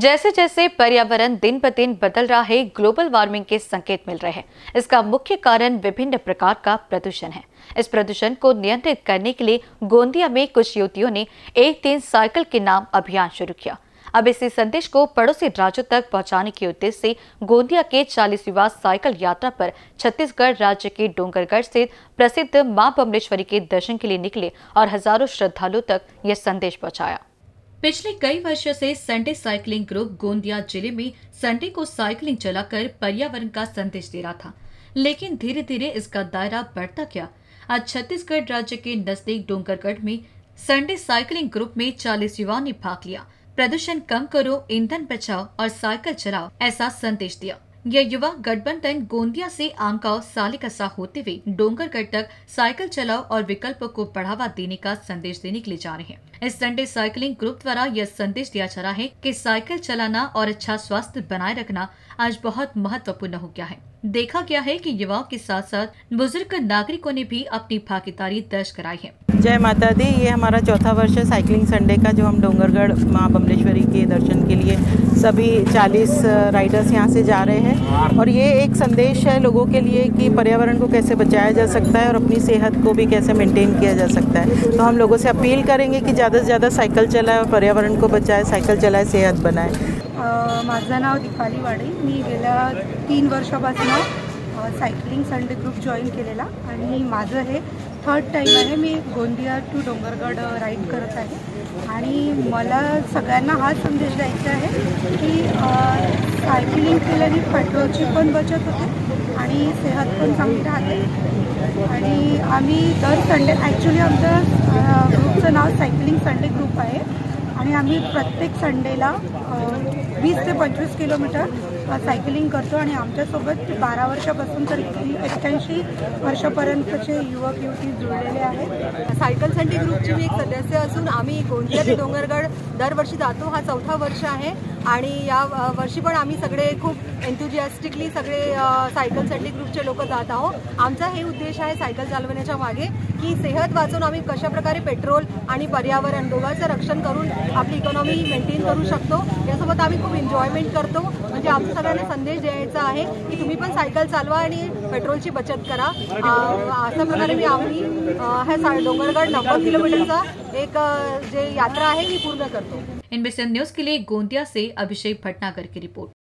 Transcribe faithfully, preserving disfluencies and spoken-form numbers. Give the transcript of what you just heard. जैसे जैसे पर्यावरण दिन ब दिन बदल रहा है, ग्लोबल वार्मिंग के संकेत मिल रहे हैं। इसका मुख्य कारण विभिन्न प्रकार का प्रदूषण है। इस प्रदूषण को नियंत्रित करने के लिए गोंदिया में कुछ युवतियों ने एक दिन साइकिल के नाम अभियान शुरू किया। अब इसी संदेश को पड़ोसी राज्यों तक पहुंचाने के उद्देश्य से गोंदिया के चालीसवीं साइकिल यात्रा पर छत्तीसगढ़ राज्य के डोंगरगढ़ स्थित प्रसिद्ध माँ बमलेश्वरी के दर्शन के लिए निकले और हजारों श्रद्धालुओं तक यह संदेश पहुंचाया। पिछले कई वर्षों से संडे साइकिलिंग ग्रुप गोंदिया जिले में संडे को साइकिलिंग चलाकर पर्यावरण का संदेश दे रहा था, लेकिन धीरे धीरे इसका दायरा बढ़ता गया। आज छत्तीसगढ़ राज्य के नजदीक डोंगरगढ़ में संडे साइकिलिंग ग्रुप में चालीस युवाओं ने भाग लिया। प्रदूषण कम करो, ईंधन बचाओ और साइकिल चलाओ, ऐसा संदेश दिया। यह युवा गठबंधन गोंदिया से आमगांव साले कसा होते हुए डोंगरगढ़ तक साइकिल चलाओ और विकल्पों को बढ़ावा देने का संदेश देने के लिए जा रहे हैं। इस संडे साइकिलिंग ग्रुप द्वारा यह संदेश दिया जा रहा है कि साइकिल चलाना और अच्छा स्वास्थ्य बनाए रखना आज बहुत महत्वपूर्ण हो गया है। देखा गया है कि युवाओं के साथ साथ बुजुर्ग नागरिकों ने भी अपनी भागीदारी दर्ज कराई है। जय माता दी। ये हमारा चौथा वर्ष है साइकिलिंग संडे का, जो हम डोंगरगढ़ माँ बमलेश्वरी के दर्शन के लिए सभी चालीस राइडर्स यहाँ से जा रहे हैं। और ये एक संदेश है लोगों के लिए कि पर्यावरण को कैसे बचाया जा सकता है और अपनी सेहत को भी कैसे मेंटेन किया जा सकता है। तो हम लोगों से अपील करेंगे कि ज़्यादा से ज़्यादा साइकिल चलाए और पर्यावरण को बचाए, साइकिल चलाए, सेहत बनाए। माझं नाव दीपाली वाडे। मी गेल्या तीन वर्षापासून सायकलिंग संडे ग्रुप जॉईन केलेला आणि माझं हे थर्ड टाईम आहे मी गोंदिया टू डोंगरगड राईड करत आहे। आणि मला सगळ्यांना हा संदेश द्यायचा आहे की सायकलिंग केल्याने पेट्रोलची पण बचत होते आणि सेहत पण चांगली राहते। आणि आम्ही दर संडे ॲक्च्युली आमचं ग्रुपचं नाव सायकलिंग संडे ग्रुप आहे आणि आम्ही प्रत्येक संडेला वीस ते पंचवीस किलोमीटर सायकलिंग करतो आणि आमच्यासोबत बारा वर्षापासून तर एक्क्याऐंशी वर्षापर्यंतचे युवक युवती जुळलेले आहेत। सायकल संडे ग्रुपची मी एक सदस्य असून आम्ही गोंदिया ते डोंगरगड दरवर्षी जातो। हा चौथा वर्ष आहे आणि या वर्षी पण आम्ही सगळे खूप एन्थुजियास्टिकली सगळे सायकल संडे ग्रुपचे लोक जात आहोत। आमचा हे उद्देश आहे सायकल चालवण्याच्या मागे की सेहत वाचून आम्ही कशाप्रकारे पेट्रोल आणि पर्यावरण दोघांचं रक्षण करून आपली इकॉनॉमी मेंटेन करू शकतो। यासोबत आम्ही खूप एन्जॉयमेंट करतो। म्हणजे आमच्या सगळ्यांना संदेश द्यायचा आहे की तुम्ही पण सायकल चालवा आणि पेट्रोलची बचत करा। अशा प्रकारे मी आम्ही हा डोंगरगढ़ नब्बे किलोमीटरचा एक जे यात्रा आहे ही पूर्ण करतो। इनबीसीएन न्यूज के लिए गोंदिया से अभिषेक भटनागर की रिपोर्ट।